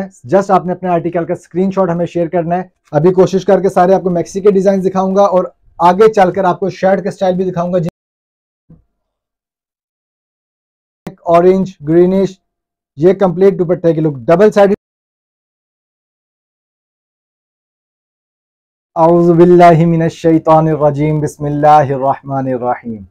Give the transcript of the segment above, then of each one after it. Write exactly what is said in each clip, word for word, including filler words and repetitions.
Just आपने अपने article का स्क्रीनशॉट हमें शेयर करना है। अभी कोशिश करके सारे आपको मैक्सी के डिजाइन दिखाऊंगा और आगे चलकर आपको शर्ट का स्टाइल भी दिखाऊंगा, ऑरेंज ग्रीनिश, ये कंप्लीट दुपट्टे की लुक, डबल साइड। औज़ु बिल्लाहि मिनश शैतानिर रजीम, बिस्मिल्लाहिर रहमानिर रहीम,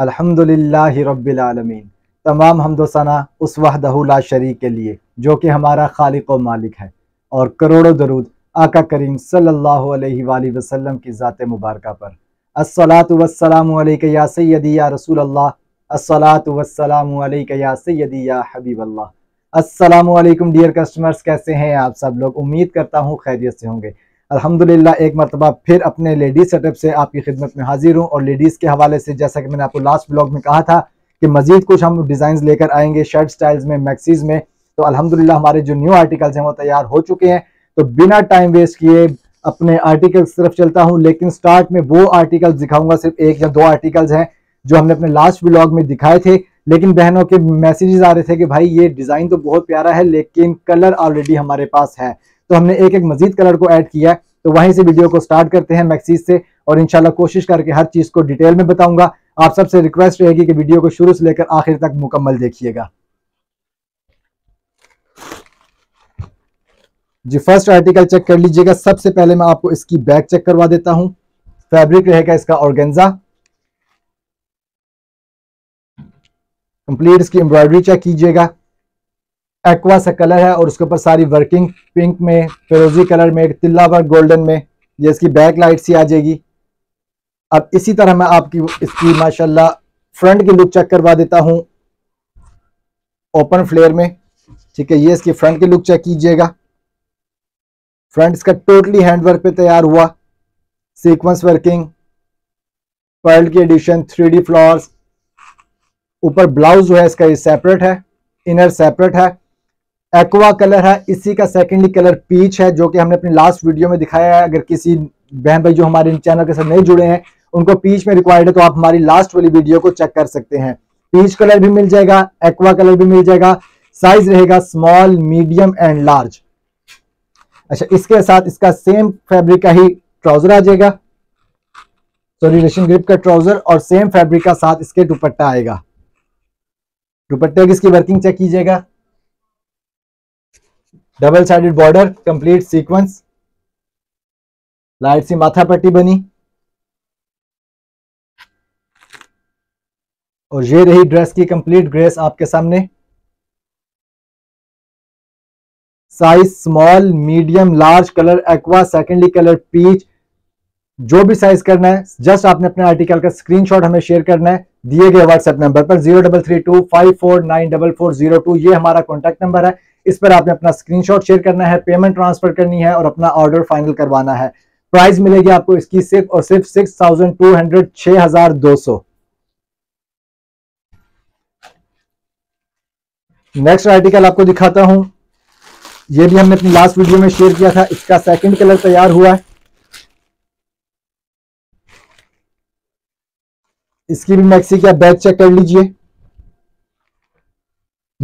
अल्हम्दुलिल्लाहि रब्बिल आलमीन। तमाम हमदोसना उस वहदहु ला शरीक के लिए जो कि हमारा खालिक व मालिक है, और करोड़ों दरूद आका करीम सल्लल्लाहु अलैहि वाली वसल्लम की ज़ात मुबारक पर। अस्सलातु वस्सलामु अलैका या सय्यदी या रसूल अल्लाह, अस्सलातु वस्सलामु अलैका या सय्यदी या हबीब अल्लाह। अस्सलामु अलैकुम डियर कस्टमर्स, कैसे हैं आप सब लोग? उम्मीद करता हूँ खैरियत से होंगे। अल्हम्दुलिल्लाह एक मरतबा फिर अपने लेडीज़ सेटअप से आपकी खिदमत में हाजिर हूँ। और लेडीज़ के हवाले से जैसा कि मैंने आपको लास्ट ब्लॉग में कहा था कि मज़ीद कुछ हम डिज़ाइन लेकर आएंगे शर्ट स्टाइल्स में, मैक्सीज़ में, तो अल्हम्दुलिल्लाह हमारे जो न्यू आर्टिकल्स हैं वो तैयार हो चुके हैं। तो बिना टाइम वेस्ट किए अपने आर्टिकल्स तरफ चलता हूँ, लेकिन स्टार्ट में वो आर्टिकल्स दिखाऊंगा, सिर्फ एक या दो आर्टिकल्स हैं जो हमने अपने लास्ट ब्लॉग में दिखाए थे। लेकिन बहनों के मैसेजेस आ रहे थे कि भाई ये डिज़ाइन तो बहुत प्यारा है लेकिन कलर ऑलरेडी हमारे पास है, तो हमने एक एक मजीद कलर को ऐड किया है। तो वहीं से वीडियो को स्टार्ट करते हैं मैक्सीज से, और इंशाल्लाह कोशिश करके हर चीज़ को डिटेल में बताऊंगा। आप सबसे रिक्वेस्ट रहेगी कि वीडियो को शुरू से लेकर आखिर तक मुकम्मल देखिएगा। जी फर्स्ट आर्टिकल चेक कर लीजिएगा। सबसे पहले मैं आपको इसकी बैक चेक करवा देता हूं। फैब्रिक रहेगा इसका ऑर्गेन्जा, कंप्लीट इसकी एम्ब्रॉयडरी चेक कीजिएगा। एक्वा सा कलर है और उसके ऊपर सारी वर्किंग पिंक में, फिरोजी कलर में, तिल्ला वर्क गोल्डन में, ये इसकी बैक लाइट सी आ जाएगी। अब इसी तरह मैं आपकी इसकी माशाल्लाह फ्रंट की लुक चेक करवा देता हूं ओपन फ्लेयर में। ठीक है, ये इसकी फ्रंट की लुक चेक कीजिएगा। फ्रंट इसका टोटली हैंडवर्क पे तैयार हुआ, सीक्वेंस वर्किंग, पर्ल की एडिशन, थ्री डी फ्लावर्स। ऊपर ब्लाउज जो है इसका ये सेपरेट है, इनर सेपरेट है। एक्वा कलर है, इसी का सेकेंडली कलर पीच है जो कि हमने अपने लास्ट वीडियो में दिखाया है। अगर किसी बहन भाई जो हमारे चैनल के साथ नहीं जुड़े हैं उनको पीच में रिक्वायर्ड है तो आप हमारी लास्ट वाली वीडियो को चेक कर सकते हैं। पीच कलर भी मिल जाएगा, एक्वा कलर भी मिल जाएगा। साइज रहेगा स्मॉल, मीडियम एंड लार्ज। अच्छा, इसके साथ इसका सेम फैब्रिक का ही ट्राउजर आ जाएगा, सॉरी रेशम ग्रिप का ट्राउजर, और सेम फैब्रिक का साथ इसके दुपट्टा आएगा। दुपट्टे की इसकी वर्किंग चेक कीजिएगा, double sided border, complete sequence, light सी माथा पट्टी बनी। और ये रही ड्रेस की कंप्लीट ड्रेस आपके सामने। Size small, medium, large, colour aqua, secondly colour peach. जो भी साइज करना है जस्ट आपने अपने आर्टिकल का स्क्रीनशॉट हमें शेयर करना है दिए गए व्हाट्सएप नंबर पर zero double three two five four nine double four zero two, ये हमारा कॉन्टैक्ट नंबर है। इस पर आपने अपना स्क्रीनशॉट शेयर करना है, पेमेंट ट्रांसफर करनी है और अपना ऑर्डर फाइनल करवाना है। प्राइस मिलेगी आपको इसकी सिर्फ और सिर्फ सिक्स थाउजेंड टू हंड्रेड, छह हजार दो सौ। नेक्स्ट आर्टिकल आपको दिखाता हूं, ये भी हमने अपनी लास्ट वीडियो में शेयर किया था। इसका सेकेंड कलर तैयार हुआ है, इसकी भी मैक्सी की बैक चेक कर लीजिए।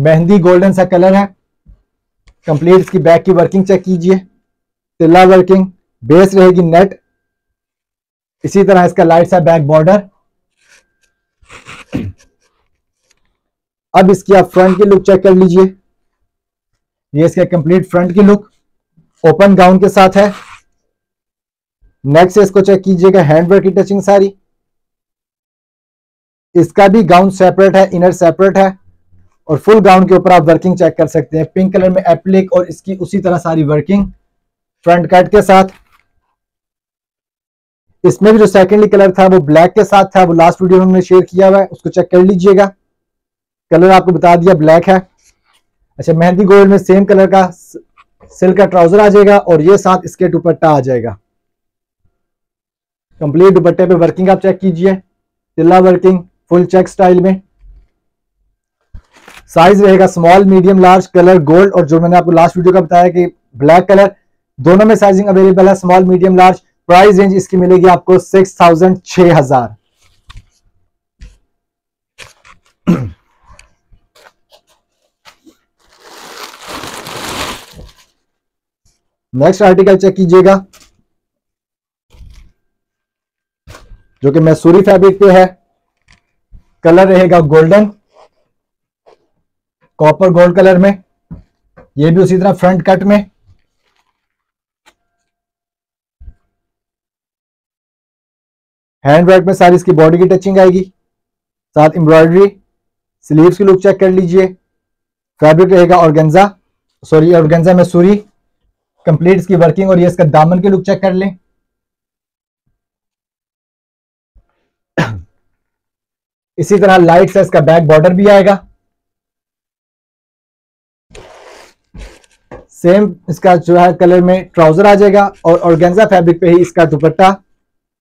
मेहंदी गोल्डन सा कलर है, कंप्लीट इसकी बैक की वर्किंग चेक कीजिए, तिल्ला वर्किंग, बेस रहेगी नेट। इसी तरह इसका लाइट सा बैक बॉर्डर। अब इसकी आप फ्रंट की लुक चेक कर लीजिए, ये इसका कंप्लीट फ्रंट की लुक ओपन गाउन के साथ है। नेक से इसको चेक कीजिएगा, हैंडवर्क की टचिंग सारी। इसका भी गाउन सेपरेट है, इनर सेपरेट है, और फुल गाउन के ऊपर आप वर्किंग चेक कर सकते हैं। पिंक कलर में एप्लिक और इसकी उसी तरह सारी वर्किंग फ्रंट कट के साथ। इसमें भी जो सेकेंडली कलर था वो ब्लैक के साथ था, वो लास्ट वीडियो में हमने शेयर किया हुआ है, उसको चेक कर लीजिएगा। कलर आपको बता दिया ब्लैक है। अच्छा, मेहंदी गोल्ड में सेम कलर का सिल्क का ट्राउजर आ जाएगा और ये साथ इसके दुपट्टा आ जाएगा। कंप्लीट दुपट्टे पे वर्किंग आप चेक कीजिए, तिल्ला वर्किंग, फुल चेक स्टाइल में। साइज रहेगा small, medium, large, colour gold, और जो मैंने आपको लास्ट वीडियो का बताया कि ब्लैक कलर, दोनों में साइजिंग अवेलेबल है, small, medium, large. Price range इसकी मिलेगी आपको सिक्स थाउजेंड, छह हजार। नेक्स्ट आर्टिकल चेक कीजिएगा जो कि मैसूरी फैब्रिक पे है। कलर रहेगा गोल्डन, कॉपर गोल्ड कलर में, ये भी उसी तरह फ्रंट कट में। हैंड वर्क में सारी इसकी बॉडी की टचिंग आएगी, साथ एम्ब्रॉयडरी। स्लीव्स की लुक चेक कर लीजिए। फैब्रिक रहेगा ऑर्गेन्जा, सॉरी ऑर्गेन्जा मैसूरी। कंप्लीट इसकी वर्किंग और ये इसका दामन की लुक चेक कर लें। इसी तरह लाइट से इसका बैक बॉर्डर भी आएगा। सेम इसका जो है कलर में ट्राउजर आ जाएगा और ऑर्गेन्जा फैब्रिक पे ही इसका दुपट्टा,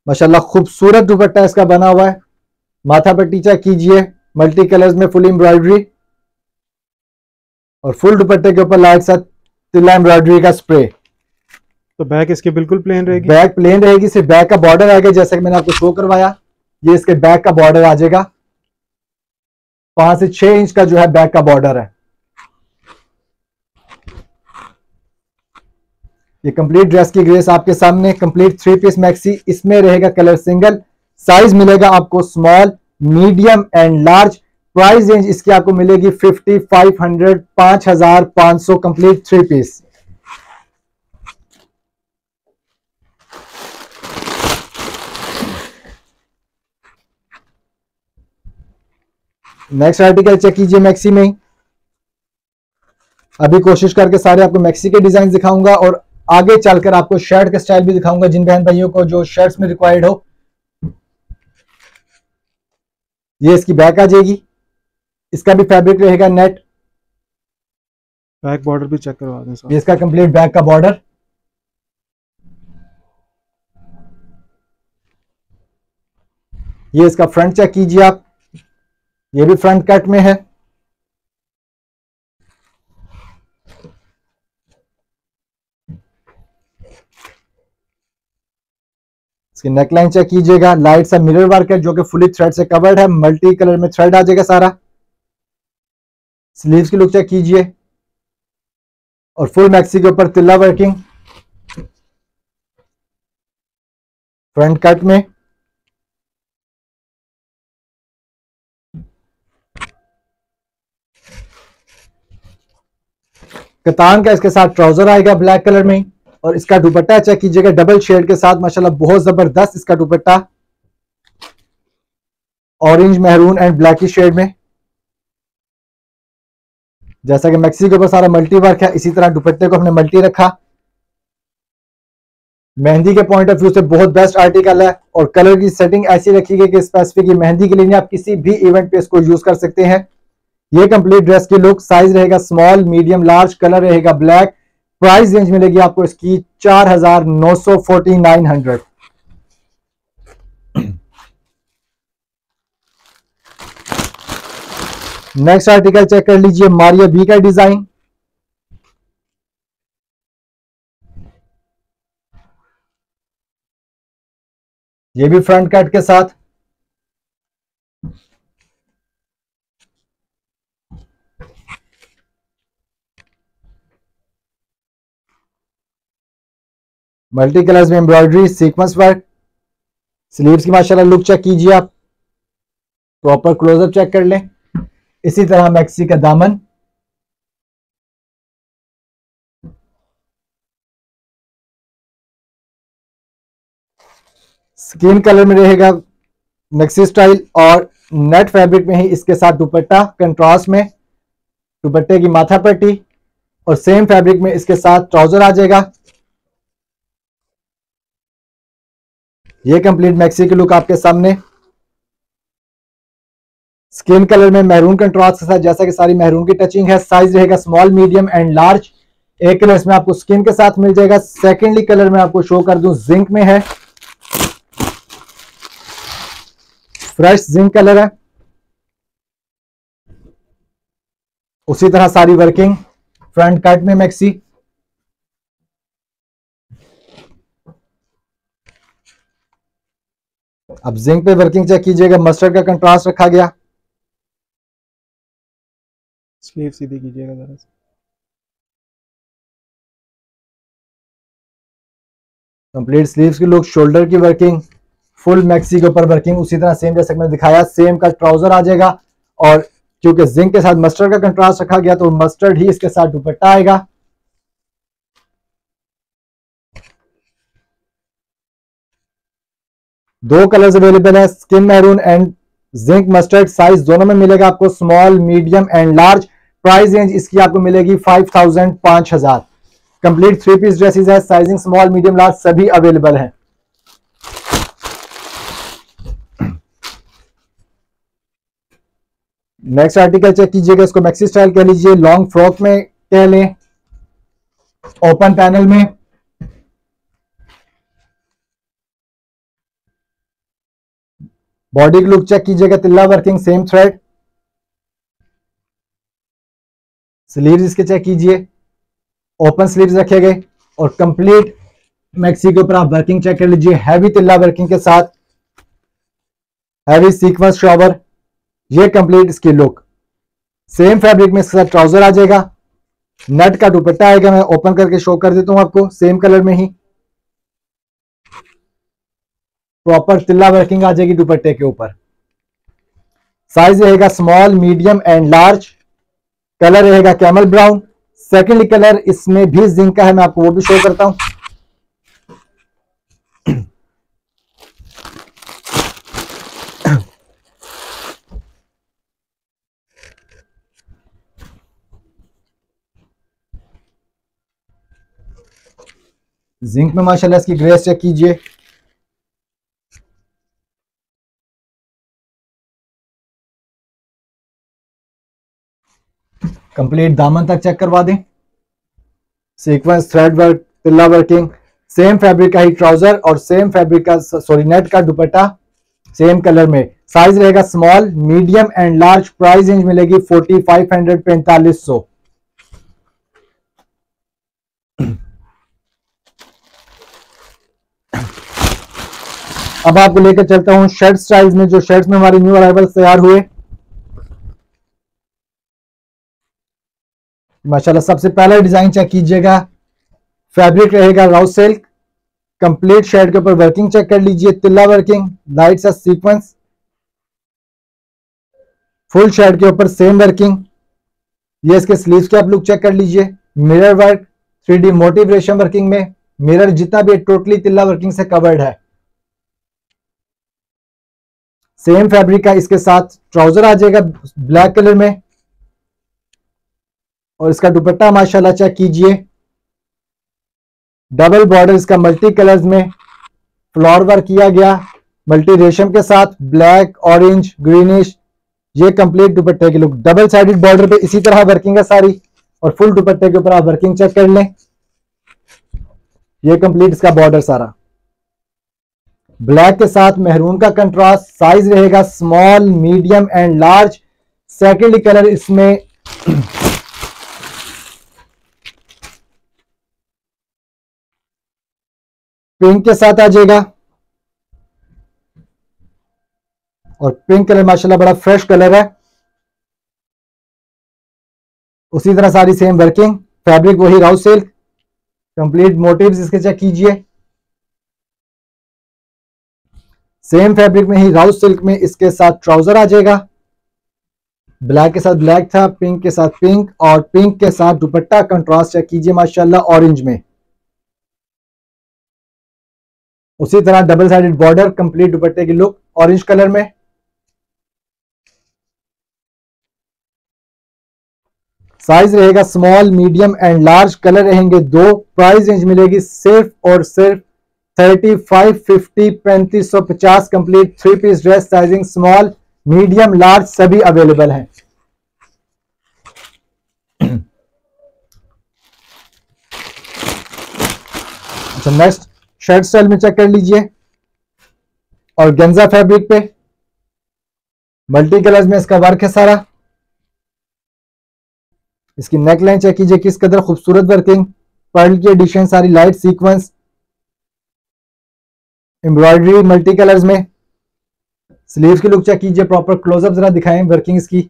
माशाल्लाह खूबसूरत दुपट्टा इसका बना हुआ है। माथा पट्टी चेक कीजिए, मल्टी कलर्स में फुल एम्ब्रॉयडरी और फुल दुपट्टे के ऊपर लाइट साथ तिल्ला एम्ब्रॉयडरी का स्प्रे। तो बैक इसके बिल्कुल प्लेन रहेगी, बैक प्लेन रहेगी, सिर्फ बैक का बॉर्डर आ गया जैसा कि मैंने आपको शो करवाया। ये इसके बैक का बॉर्डर आ जाएगा, पांच से छह इंच का जो है बैक का बॉर्डर है। ये कंप्लीट ड्रेस की ग्रेस आपके सामने, कंप्लीट थ्री पीस मैक्सी। इसमें रहेगा कलर सिंगल, साइज मिलेगा आपको small, medium and large. Price range इसकी आपको मिलेगी फिफ्टी, फाइव हंड्रेड, पांच हजार पांच सौ। Complete three piece. Next article check कीजिए मैक्सी में। अभी कोशिश करके सारे आपको मैक्सी के डिजाइन दिखाऊंगा और आगे चलकर आपको शर्ट का स्टाइल भी दिखाऊंगा, जिन बहन भाइयों को जो शर्ट्स में रिक्वायर्ड हो। ये इसकी बैक आ जाएगी, इसका भी फैब्रिक रहेगा नेट। बैक बॉर्डर भी चेक करवा दें, ये इसका कंप्लीट बैक का बॉर्डर। ये इसका फ्रंट चेक कीजिए आप, ये भी फ्रंट कट में है। इसकी नेकलाइन चेक कीजिएगा, लाइट सा मिरर वर्क है जो कि फुली थ्रेड से कवर्ड है, मल्टी कलर में थ्रेड आ जाएगा सारा। स्लीव्स की लुक चेक कीजिए और फुल मैक्सी के ऊपर तिल्ला वर्किंग, फ्रंट कट में। कतान का इसके साथ ट्राउजर आएगा ब्लैक कलर में और इसका दुपट्टा चेक कीजिएगा डबल शेड के साथ, माशाल्लाह बहुत जबरदस्त इसका दुपट्टा, ऑरेंज, मेहरून एंड ब्लैक की शेड में। जैसा कि मैक्सी के ऊपर सारा मल्टी वर्क है, इसी तरह दुपट्टे को हमने मल्टी रखा। मेहंदी के पॉइंट ऑफ व्यू से बहुत बेस्ट आर्टिकल है और कलर की सेटिंग ऐसी रखी गई कि स्पेसिफिक मेहंदी के लिए आप किसी भी इवेंट पे इसको यूज कर सकते हैं। ये कंप्लीट ड्रेस की लुक, साइज रहेगा स्मॉल, मीडियम, लार्ज, कलर रहेगा ब्लैक। प्राइस रेंज मिलेगी आपको इसकी चार हजार नौ सौ forty nine hundred. Next article check कर लीजिए, मारिया बी का डिजाइन। ये भी फ्रंट कट के साथ, मल्टी कलर्स में एम्ब्रॉयडरी, सीक्वेंस वर्क। स्लीव्स की माशाल्लाह लुक चेक कीजिए आप, प्रॉपर क्लोजअप चेक कर लें। इसी तरह मैक्सी का दामन, स्किन कलर में रहेगा मैक्सी स्टाइल और नेट फैब्रिक में ही इसके साथ दुपट्टा कंट्रास्ट में, दुपट्टे की माथा पट्टी और सेम फैब्रिक में इसके साथ ट्राउजर आ जाएगा। ये कंप्लीट मैक्सी की लुक आपके सामने, स्किन कलर में मैरून कंट्रास्ट के साथ, जैसा कि सारी मैरून की टचिंग है। साइज रहेगा स्मॉल, मीडियम एंड लार्ज। एक कलर इसमें आपको स्किन के साथ मिल जाएगा, सेकेंडली कलर में आपको शो कर दूं जिंक में है, फ्रेश जिंक कलर है। उसी तरह सारी वर्किंग फ्रंट कट में मैक्सी। अब जिंक पे वर्किंग चेक कीजिएगा, मस्टर्ड का कंट्रास्ट रखा गया। स्लीव सीधी कीजिएगा जरा। कंप्लीट स्लीव्स की लुक, शोल्डर की वर्किंग, फुल मैक्सी के ऊपर वर्किंग उसी तरह सेम जैसा मैंने दिखाया, सेम का ट्राउजर आ जाएगा। और क्योंकि जिंक के साथ मस्टर्ड का कंट्रास्ट रखा गया तो मस्टर्ड ही इसके साथ दुपट्टा आएगा। दो कलर्स अवेलेबल है, skin maroon and zinc mustard, size दोनों में मिलेगा आपको small, medium and large. Price range इसकी आपको मिलेगी फाइव थाउजेंड पांच हजार। कंप्लीट थ्री पीस ड्रेसेस है, साइजिंग स्मॉल, मीडियम, लार्ज सभी अवेलेबल है। नेक्स्ट आर्टिकल चेक कीजिएगा, इसको मैक्सी स्टाइल कह लीजिए, लॉन्ग फ्रॉक में कह लें, ओपन पैनल में बॉडी लुक चेक कीजिएगा, तिल्ला वर्किंग, सेम थ्रेड, स्लीव्स इसके चेक कीजिए, ओपन स्लीव्स रखे गए और कंप्लीट मैक्सी के ऊपर आप वर्किंग चेक कर लीजिए, हैवी तिल्ला वर्किंग के साथ, हैवी सीक्वेंस शॉवर। ये कंप्लीट इसकी लुक, सेम फैब्रिक में इसके साथ ट्राउजर आ जाएगा, नेट का दुपट्टा आएगा, मैं ओपन करके शो कर देता हूं आपको, सेम कलर में ही प्रॉपर तिल्ला वर्किंग आ जाएगी दुपट्टे के ऊपर। साइज रहेगा small, medium and large. Colour रहेगा कैमल ब्राउन। सेकेंडली कलर इसमें भी जिंक का है, मैं आपको वो भी शो करता हूं। जिंक में माशाल्लाह इसकी ग्रेस चेक कीजिए, कंप्लीट दामन तक चेक करवा दें, सीक्वेंस, थ्रेड वर्क, तिल्ला वर्किंग, सेम फैब्रिक का ही ट्राउजर और सेम फैब्रिक का सॉरी नेट का दुपट्टा, सेम कलर में। साइज रहेगा small, medium and large. Price range मिलेगी फोर्टी फाइव हंड्रेड, पैंतालीस सौ। अब आपको लेकर चलता हूं शर्ट स्टाइल्स में, जो शर्ट्स में हमारे न्यू अराइवल्स तैयार हुए माशाल्लाह। सबसे पहला डिजाइन चेक कीजिएगा, फैब्रिक रहेगा राउ सिल्क, कंप्लीट शर्ट के ऊपर वर्किंग चेक कर लीजिए, तिल्ला वर्किंग, लाइट सा सीक्वेंस, फुल शर्ट के ऊपर सेम वर्किंग। ये इसके स्लीव्स के आप लुक चेक कर लीजिए, mirror work, three D motif रेशम वर्किंग में, मिरर जितना भी टोटली तिल्ला वर्किंग से कवर्ड है। सेम फैब्रिक का इसके साथ ट्राउजर आ जाएगा ब्लैक कलर में और इसका दुपट्टा माशाल्लाह चेक कीजिए, डबल बॉर्डर इसका मल्टी कलर्स में फ्लावर वर्क किया गया, मल्टी रेशम के साथ, ब्लैक, ऑरेंज, ग्रीनिश। ये कंप्लीट दुपट्टे की लुक, डबल साइडेड बॉर्डर पे इसी तरह वर्किंग है सारी और फुल दुपट्टे के ऊपर आप वर्किंग चेक कर लें। ये कंप्लीट इसका बॉर्डर सारा ब्लैक के साथ, मेहरून का कंट्रास्ट। साइज रहेगा small, medium and large. Secondly colour इसमें पिंक के साथ आ जाएगा और पिंक कलर माशाल्लाह बड़ा फ्रेश कलर है। उसी तरह सारी सेम वर्किंग, फैब्रिक वही राउ सिल्क, कंप्लीट मोटिव्स इसके चेक कीजिए, सेम फैब्रिक में ही राउ सिल्क में इसके साथ ट्राउजर आ जाएगा, ब्लैक के साथ ब्लैक था, पिंक के साथ पिंक और पिंक के साथ दुपट्टा। कंट्रास्ट चेक कीजिए माशाल्लाह ऑरेंज में, उसी तरह डबल साइडेड बॉर्डर, कंप्लीट दुपट्टे की लुक ऑरेंज कलर में। साइज रहेगा small, medium and large. Colour रहेंगे दो। प्राइस रेंज मिलेगी सिर्फ और सिर्फ थर्टी फाइव फिफ्टी, पैंतीस सौ पचास। Complete three piece dress, sizing small, medium, large सभी अवेलेबल हैं। अच्छा, नेक्स्ट शर्ट स्टाइल में चेक कर लीजिए, और ऑर्गेन्जा फैब्रिक पे मल्टी कलर्स में इसका वर्क है सारा। इसकी नेकलाइन चेक कीजिए किस कदर खूबसूरत वर्किंग, पर्ल की एडिशन, सारी light sequence, embroidery multi colours में। स्लीव्स की लुक चेक कीजिए, प्रॉपर क्लोजअप जरा दिखाएं वर्किंग इसकी।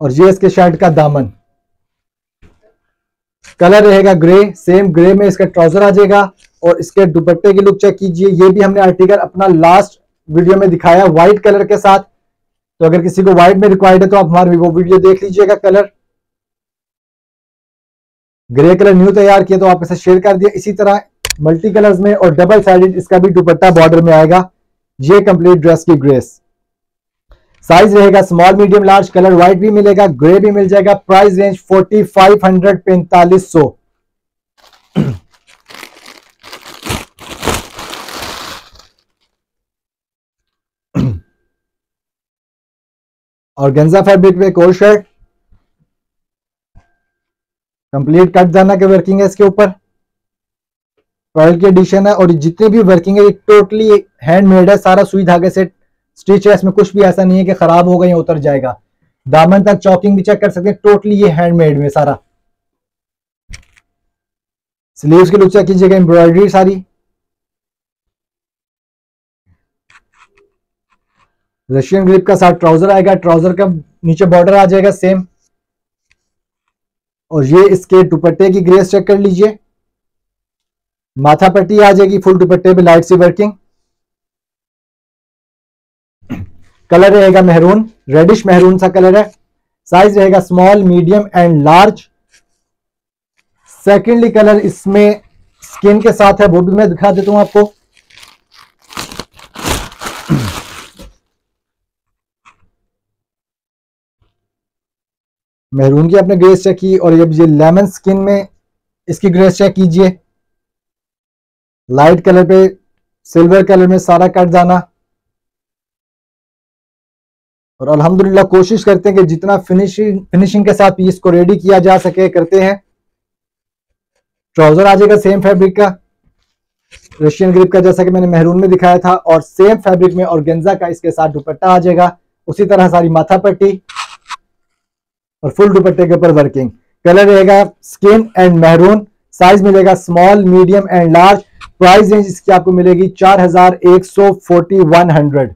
और ये इसके शर्ट का दामन, कलर रहेगा ग्रे, सेम ग्रे में इसका ट्राउजर आ जाएगा। और इसके दुपट्टे की लुक चेक कीजिए, ये भी हमने आर्टिकल अपना लास्ट वीडियो में दिखाया व्हाइट कलर के साथ, तो अगर किसी को व्हाइट में रिक्वायर्ड है तो आप हमारे वो वीडियो देख लीजिएगा। कलर ग्रे कलर न्यू तैयार किया तो आप इसे शेयर कर दिया। इसी तरह मल्टी कलर्स में और डबल साइडेड इसका भी दुपट्टा बॉर्डर में आएगा। ये कंप्लीट ड्रेस की ड्रेस साइज रहेगा small medium large, colour white भी मिलेगा, ग्रे भी मिल जाएगा। Price range forty five hundred, पैंतालीस सौ। और ऑर्गेन्जा फैब्रिक में एक और शर्ट, कंप्लीट कट दाना की वर्किंग है इसके ऊपर, रॉयल की एडिशन है। और जितनी भी वर्किंग है ये टोटली हैंडमेड है, सारा सुई धागे से स्टिच है, इसमें कुछ भी ऐसा नहीं है कि खराब होगा या उतर जाएगा। दामन तक चौकिंग भी चेक कर सकते हैं, टोटली ये हैंडमेड में सारा। स्लीव्स के लुक चेक कीजिएगा, एम्ब्रॉयडरी सारी, रशियन ग्रिप का साथ ट्राउजर आएगा, ट्राउजर का नीचे बॉर्डर आ जाएगा सेम। और ये इसके दुपट्टे की ग्रेस चेक कर लीजिए, माथा पट्टी आ जाएगी फुल दुपट्टे पे, लाइट सी वर्किंग। कलर रहेगा मेहरून, रेडिश मेहरून सा कलर है। साइज रहेगा small medium and large. Secondly colour इसमें स्किन के साथ है, वो भी मैं दिखा देता हूं आपको। मेहरून की आपने ग्रेस चेक की, और ये ये लेमन स्किन में इसकी ग्रेस चेक कीजिए। लाइट कलर पे सिल्वर कलर में सारा कट जाना। और अल्हम्दुलिल्लाह कोशिश करते हैं कि जितना फिनिशिंग फिनिशिंग के साथ पीस को रेडी किया जा सके करते हैं। ट्राउजर आ जाएगा सेम फैब्रिक का, रशियन ग्रिप का, जैसा कि मैंने मेहरून में दिखाया था। और सेम फैब्रिक में ऑर्गेन्जा का इसके साथ दुपट्टा आ जाएगा, उसी तरह सारी माथा पट्टी और फुल दुपट्टे के ऊपर वर्किंग। कलर रहेगा स्किन एंड मेहरून, साइज मिलेगा small medium and large. Price range इसकी आपको मिलेगी चार हजार एक सौ, फोर्टी वन हंड्रेड।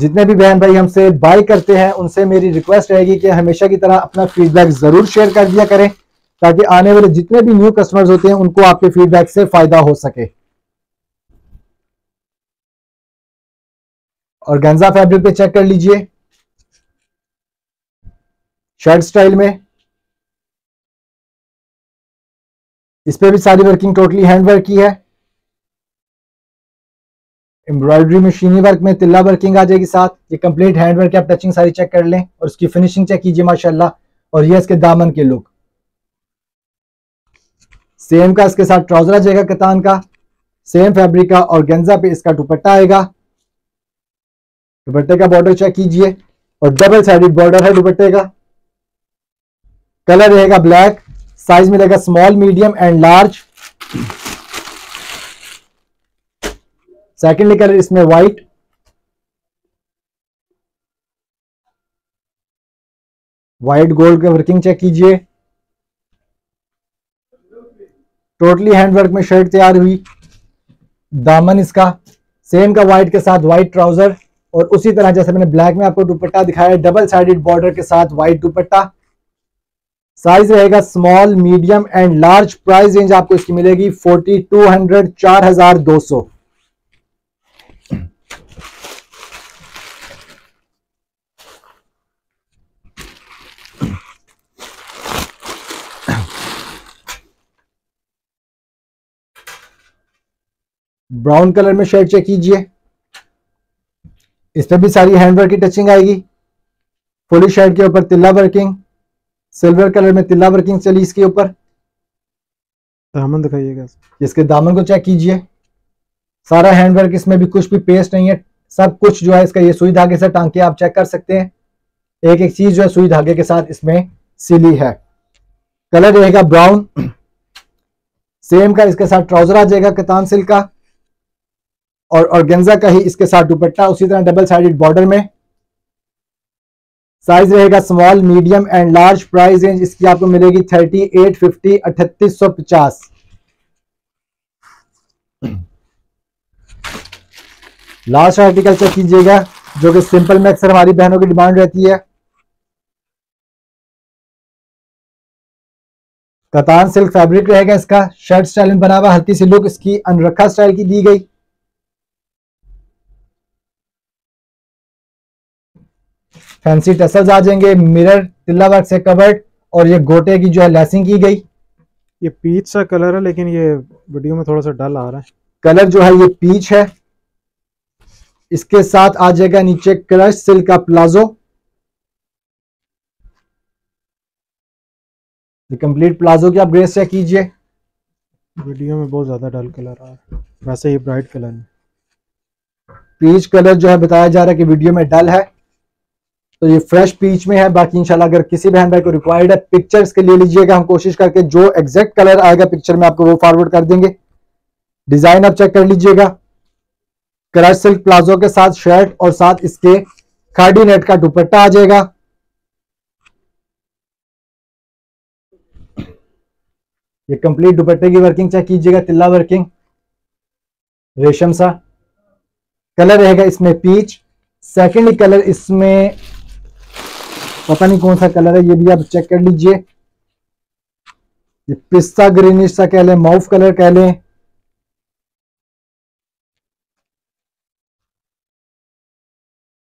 जितने भी बहन भाई हमसे बाय करते हैं उनसे मेरी रिक्वेस्ट रहेगी कि हमेशा की तरह अपना फीडबैक जरूर शेयर कर दिया करें, ताकि आने वाले जितने भी न्यू कस्टमर्स होते हैं उनको आपके फीडबैक से फायदा हो सके। और ऑर्गेन्जा फैब्रिक पे चेक कर लीजिए, शर्ट स्टाइल में, इस पे भी सारी वर्किंग टोटली हैंड वर्क की है। एम्ब्रॉयडरी मशीनी वर्क में तिल्ला वर्किंग आ जाएगी साथ। ये कंप्लीट हैंड वर्क है, आप टचिंग सारी चेक कर लें और उसकी फिनिशिंग चेक कीजिए माशाल्लाह। और ये इसके दामन के लुक, सेम का इसके साथ ट्राउजर आ जाएगा कतान का, सेम फैब्रिक का। और ऑर्गेन्जा पे इसका दुपट्टा आएगा, दुपट्टे का बॉर्डर चेक कीजिए और डबल साइडेड बॉर्डर है दुपट्टे का। कलर रहेगा ब्लैक, साइज मिलेगा small medium and large. Secondly colour इसमें व्हाइट, व्हाइट गोल्ड का वर्किंग चेक कीजिए। टोटली हैंडवर्क में शर्ट तैयार हुई, दामन इसका सेम का व्हाइट के साथ व्हाइट ट्राउजर। और उसी तरह जैसे मैंने ब्लैक में आपको दुपट्टा दिखाया, डबल साइडेड बॉर्डर के साथ व्हाइट दुपट्टा। साइज रहेगा small medium and large. Price range आपको इसकी मिलेगी फोर्टी टू हंड्रेड, चार हजार दो सौ। ब्राउन कलर में शर्ट चेक कीजिए, इस पर भी सारी हैंडवर्क की टचिंग आएगी। फुली शर्ट के ऊपर तिल्ला वर्किंग, सिल्वर कलर में तिल्ला वर्किंग चली इसके ऊपर। दामन दिखाइएगा, इसके दामन को चेक कीजिए, सारा हैंडवर्क, इसमें भी कुछ भी पेस्ट नहीं है, सब कुछ जो है इसका ये सुई धागे से टांग के आप चेक कर सकते हैं। एक एक चीज जो है सुई धागे के साथ इसमें सिली है। कलर रहेगा ब्राउन, सेम का इसके साथ ट्राउजर आ जाएगा कतान सिल्क का। और ऑर्गेन्जा का ही इसके साथ दुपट्टा, उसी तरह डबल साइडेड बॉर्डर में। साइज रहेगा small medium and large. Price range इसकी आपको मिलेगी थर्टी एट फिफ्टी, अड़तीस सौ पचास। लास्ट आर्टिकल चेक कीजिएगा, जो कि सिंपल में अक्सर हमारी बहनों की डिमांड रहती है। कतान सिल्क फैब्रिक रहेगा इसका, शर्ट स्टाइल में बना हुआ, हल्की सी लुक इसकी अनरखा स्टाइल की दी गई। फैंसी टसल्स आ जाएंगे, मिरर तिल्ला वर्क से कवर्ड और ये गोटे की जो है लेसिंग की गई। ये पीच सा कलर है लेकिन ये वीडियो में थोड़ा सा डल आ रहा है, कलर जो है ये पीच है। इसके साथ आ जाएगा नीचे क्रश सिल्क का प्लाजो, कंप्लीट प्लाजो की आप ग्रेस चेक कीजिए। वीडियो में बहुत ज्यादा डल कलर आ रहा है, वैसे ये ब्राइट कलर है। पीच कलर जो है बताया जा रहा है कि वीडियो में डल है, तो ये फ्रेश पीच में है। बाकी इंशाल्लाह अगर किसी भी हैंडबैग को रिक्वायर्ड है पिक्चर्स के ले लीजिएगा, हम कोशिश करके जो एग्जैक्ट कलर आएगा पिक्चर में आपको वो फॉरवर्ड कर देंगे। डिजाइन आप चेक कर लीजिएगा, क्रश सिल्क प्लाजो के साथ शर्ट और साथ इसके खाड़ी नेट का दुपट्टा आ जाएगा। ये कंप्लीट दुपट्टे की वर्किंग चेक कीजिएगा, तिल्ला वर्किंग रेशम सा कलर रहेगा इसमें पीच। सेकेंडली कलर इसमें पता नहीं कौन सा कलर है, ये भी आप चेक कर लीजिए। ये पिस्ता ग्रीनिश सा कह लें, माउफ कलर कह लें।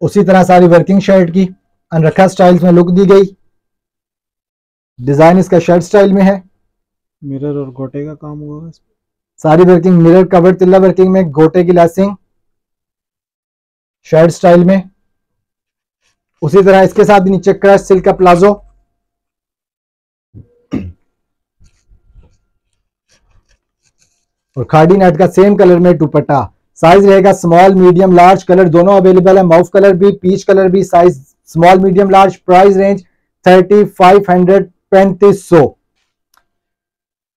उसी तरह सारी वर्किंग शर्ट की अनरखा स्टाइल्स में लुक दी गई। डिजाइन इसका शर्ट स्टाइल में है, मिरर और गोटे का काम हुआ। सारी वर्किंग मिरर कवर तिल्ला वर्किंग में, गोटे की लेसिंग शर्ट स्टाइल में। उसी तरह इसके साथ नीचे क्रश सिल्क का प्लाजो, और खाड़ी नेट का सेम कलर में दुपट्टा। साइज रहेगा स्मॉल मीडियम लार्ज, कलर दोनों अवेलेबल है, माउफ कलर भी पीच कलर भी। Size small medium large, price range thirty five hundred, पैंतीस सौ।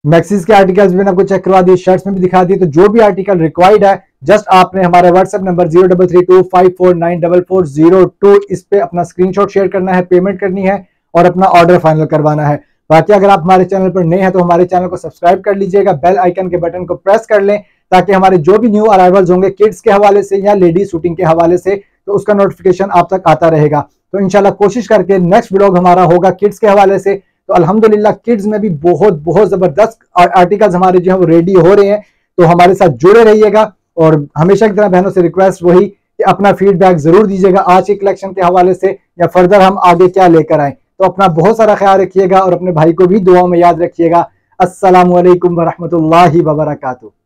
मैक्सिस के आर्टिकल्स भी आपको चेक करवा दिए, शर्ट्स में भी दिखा दिए। तो जो भी आर्टिकल रिक्वायर्ड है जस्ट आपने हमारा WhatsApp number zero double three two five four nine double four zero two इस पे अपना स्क्रीनशॉट शेयर करना है, पेमेंट करनी है और अपना ऑर्डर फाइनल करवाना है। बाकी अगर आप हमारे चैनल पर नए हैं तो हमारे चैनल को सब्सक्राइब कर लीजिएगा, बेल आइकन के बटन को प्रेस कर लें ताकि हमारे जो भी न्यू अराइवल्स होंगे किड्स के हवाले से या लेडीज शूटिंग के हवाले से, तो उसका नोटिफिकेशन आप तक आता रहेगा। तो इंशाल्लाह कोशिश करके नेक्स्ट व्लॉग हमारा होगा किड्स के हवाले से। तो अल्हम्दुलिल्लाह किड्स में भी बहुत बहुत जबरदस्त आर्टिकल्स हमारे जो है वो रेडी हो रहे हैं, तो हमारे साथ जुड़े रहिएगा। और हमेशा की तरह बहनों से रिक्वेस्ट वही कि अपना फीडबैक जरूर दीजिएगा आज के कलेक्शन के हवाले से, या फर्दर हम आगे क्या लेकर आए। तो अपना बहुत सारा ख्याल रखिएगा और अपने भाई को भी दुआओं में याद रखिएगा। अस्सलामु अलैकुम वरहमतुल्लाहि वबरकातुह।